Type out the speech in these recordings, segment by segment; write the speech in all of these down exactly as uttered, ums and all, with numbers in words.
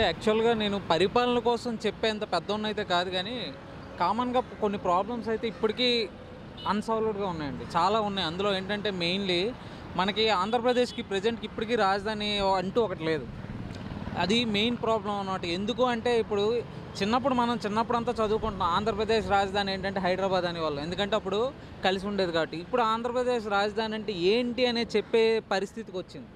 యాక్చువల్గా నేను పరిపాలన కోసం చెప్పేంత పెద్దన్నైతే కాదు కానీ కామన్‌గా కొన్ని ప్రాబ్లమ్స్ అయితే ఇప్పటికీ అన్సాల్వ్డ్గా ఉన్నాయండి, చాలా ఉన్నాయి. అందులో ఏంటంటే మెయిన్లీ మనకి ఆంధ్రప్రదేశ్కి ప్రెజెంట్కి ఇప్పటికీ రాజధాని అంటూ ఒకటి లేదు. అది మెయిన్ ప్రాబ్లం అన్నమాట. ఎందుకు అంటే ఇప్పుడు చిన్నప్పుడు మనం చిన్నప్పుడు అంతా చదువుకుంటున్నాం ఆంధ్రప్రదేశ్ రాజధాని ఏంటంటే హైదరాబాద్ అనేవాళ్ళు, ఎందుకంటే అప్పుడు కలిసి ఉండేది కాబట్టి. ఇప్పుడు ఆంధ్రప్రదేశ్ రాజధాని అంటే ఏంటి అనే చెప్పే పరిస్థితికి వచ్చింది.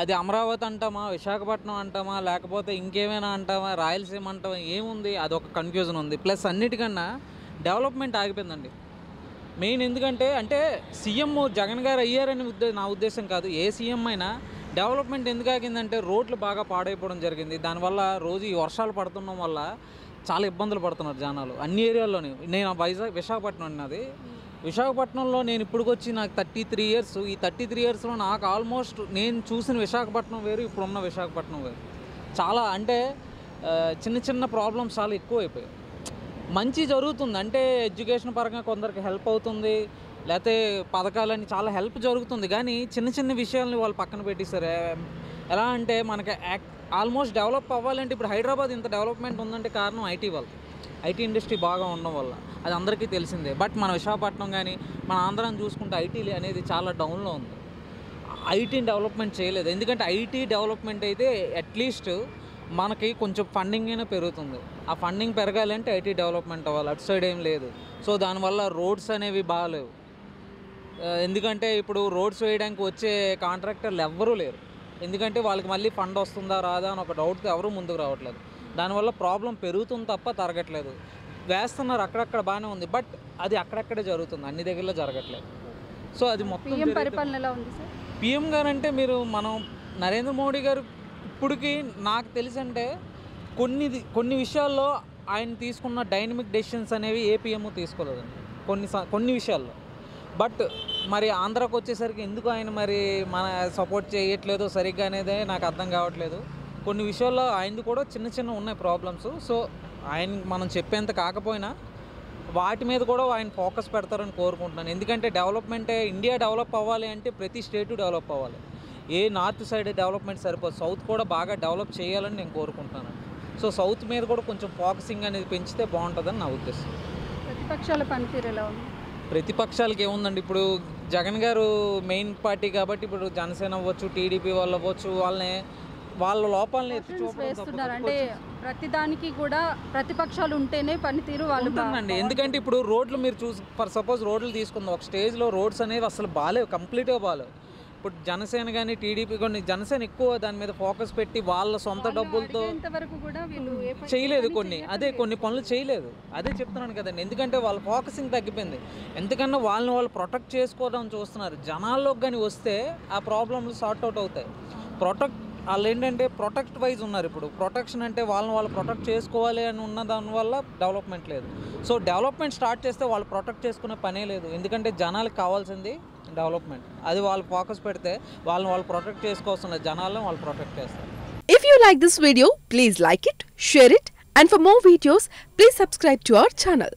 అది అమరావతి అంటామా, విశాఖపట్నం అంటామా, లేకపోతే ఇంకేమైనా అంటామా, రాయలసీమ అంటామా, ఏముంది అదొక కన్ఫ్యూజన్ ఉంది. ప్లస్ అన్నిటికన్నా డెవలప్మెంట్ ఆగిపోయిందండి మెయిన్. ఎందుకంటే అంటే సీఎం జగన్ గారు అయ్యారని ఉద్దే నా ఉద్దేశం కాదు, ఏ సీఎం అయినా డెవలప్మెంట్ ఎందుకు ఆగిందంటే రోడ్లు బాగా పాడైపోవడం జరిగింది. దానివల్ల రోజు ఈ వర్షాలు పడుతుండడం వల్ల చాలా ఇబ్బందులు పడుతున్నారు జనాలు అన్ని ఏరియాల్లోనే. నేను వైజాగ్ విశాఖపట్నం ఉన్నది, విశాఖపట్నంలో నేను ఇప్పుడుకొచ్చి నాకు థర్టీ త్రీ ఇయర్స్ ఈ థర్టీ త్రీ ఇయర్స్లో నాకు ఆల్మోస్ట్ నేను చూసిన విశాఖపట్నం వేరు, ఇప్పుడున్న విశాఖపట్నం వేరు. చాలా అంటే చిన్న చిన్న ప్రాబ్లమ్స్ చాలా ఎక్కువ అయిపోయాయి. మంచి జరుగుతుంది అంటే ఎడ్యుకేషన్ పరంగా కొందరికి హెల్ప్ అవుతుంది, లేకపోతే పథకాలని చాలా హెల్ప్ జరుగుతుంది. కానీ చిన్న చిన్న విషయాలని వాళ్ళు పక్కన పెట్టేశారు. ఎలా అంటే మనకి యాక్ ఆల్మోస్ట్ డెవలప్ అవ్వాలంటే ఇప్పుడు హైదరాబాద్ ఇంత డెవలప్మెంట్ ఉందంటే కారణం ఐటీ వాళ్ళు, ఐటీ ఇండస్ట్రీ బాగా ఉండడం వల్ల, అది అందరికీ తెలిసిందే. బట్ మన విశాఖపట్నం కానీ మన ఆంధ్రాని చూసుకుంటే ఐటీ అనేది చాలా డౌన్లో ఉంది, ఐటీని డెవలప్మెంట్ చేయలేదు. ఎందుకంటే ఐటీ డెవలప్మెంట్ అయితే అట్లీస్ట్ మనకి కొంచెం ఫండింగ్ అయినా పెరుగుతుంది, ఆ ఫండింగ్ పెరగాలంటే ఐటీ డెవలప్మెంట్ అవ్వాలి, అటు సైడ్ ఏం లేదు. సో దానివల్ల రోడ్స్ అనేవి బాగాలేవు, ఎందుకంటే ఇప్పుడు రోడ్స్ వేయడానికి వచ్చే కాంట్రాక్టర్లు ఎవ్వరూ లేరు, ఎందుకంటే వాళ్ళకి మళ్ళీ ఫండ్ వస్తుందా రాదా అని ఒక డౌట్తో ఎవరూ ముందుకు రావట్లేదు. దానివల్ల ప్రాబ్లం పెరుగుతుంది తప్ప తరగట్లేదు. వేస్తున్నారు అక్కడక్కడ బాగానే ఉంది, బట్ అది అక్కడక్కడే జరుగుతుంది, అన్ని దగ్గరలో జరగట్లేదు. సో అది మొత్తం పరిపాలన ఎలా ఉంది సార్? పిఎం గారు అంటే మీరు మనం నరేంద్ర మోడీ గారు ఇప్పటికీ నాకు తెలిసి అంటే కొన్ని కొన్ని విషయాల్లో ఆయన తీసుకున్న డైనమిక్ డెసిషన్స్ అనేవి ఏ పిఎం తీసుకోలేదండి కొన్ని కొన్ని విషయాల్లో. బట్ మరి ఆంధ్రాకు వచ్చేసరికి ఎందుకు ఆయన మరి మన సపోర్ట్ చేయట్లేదు సరిగ్గా అనేది నాకు అర్థం కావట్లేదు. కొన్ని విషయాల్లో ఆయనది కూడా చిన్న చిన్న ఉన్నాయి ప్రాబ్లమ్స్. సో ఆయన మనం చెప్పేంత కాకపోయినా వాటి మీద కూడా ఆయన ఫోకస్ పెడతారని కోరుకుంటున్నాను. ఎందుకంటే డెవలప్మెంటే ఇండియా డెవలప్ అవ్వాలి అంటే ప్రతి స్టేటు డెవలప్ అవ్వాలి, ఏ నార్త్ సైడ్ డెవలప్మెంట్ సరిపోదు, సౌత్ కూడా బాగా డెవలప్ చేయాలని నేను కోరుకుంటున్నాను. సో సౌత్ మీద కూడా కొంచెం ఫోకసింగ్ అనేది పెంచితే బాగుంటుందని నా ఉద్దేశం. ప్రతిపక్షాల పనితీరు ఎలా ఉంది? ప్రతిపక్షాలకి ఏముందండి, ఇప్పుడు జగన్ గారు మెయిన్ పార్టీ కాబట్టి ఇప్పుడు జనసేన అవ్వచ్చు, టీడీపీ వాళ్ళు అవ్వచ్చు, వాళ్ళనే వాళ్ళ లోపాలని వేస్తున్నారు. అంటే ప్రతిదానికి కూడా ప్రతిపక్షాలు ఉంటేనే పనితీరు వాళ్ళు ఉంటుందండి. ఎందుకంటే ఇప్పుడు రోడ్లు మీరు చూసి ఫర్ సపోజ్ రోడ్లు తీసుకుందాం, ఒక స్టేజ్లో రోడ్స్ అనేవి అసలు బాగాలేవు, కంప్లీట్గా బాగాలేవు. ఇప్పుడు జనసేన కానీ టీడీపీ కానీ జనసేన ఎక్కువ దాని మీద ఫోకస్ పెట్టి వాళ్ళ సొంత డబ్బులతో చేయలేదు కొన్ని, అదే కొన్ని పనులు చేయలేదు, అదే చెప్తున్నాను కదండి. ఎందుకంటే వాళ్ళ ఫోకసింగ్ తగ్గిపోయింది, ఎందుకన్నా వాళ్ళని వాళ్ళు ప్రొటెక్ట్ చేసుకోవడం చూస్తున్నారు. జనాల్లోకి కానీ వస్తే ఆ ప్రాబ్లమ్లు సార్ట్అవుట్ అవుతాయి. ప్రొటెక్ట్ వాళ్ళు ఏంటంటే ప్రొటెక్ట్ వైజ్ ఉన్నారు ఇప్పుడు, ప్రొటెక్షన్ అంటే వాళ్ళని వాళ్ళు ప్రొటెక్ట్ చేసుకోవాలి అని ఉన్న దానివల్ల డెవలప్మెంట్ లేదు. సో డెవలప్మెంట్ స్టార్ట్ చేస్తే వాళ్ళు ప్రొటెక్ట్ చేసుకునే పనే లేదు, ఎందుకంటే జనాలకు కావాల్సింది డెవలప్మెంట్. అది వాళ్ళు ఫోకస్ పెడితే వాళ్ళని వాళ్ళు ప్రొటెక్ట్ చేసుకోవాల్సిన జనాలను వాళ్ళు ప్రొటెక్ట్ చేస్తారు. If you like this video please Like it, share it, and for more videos, please subscribe to our channel.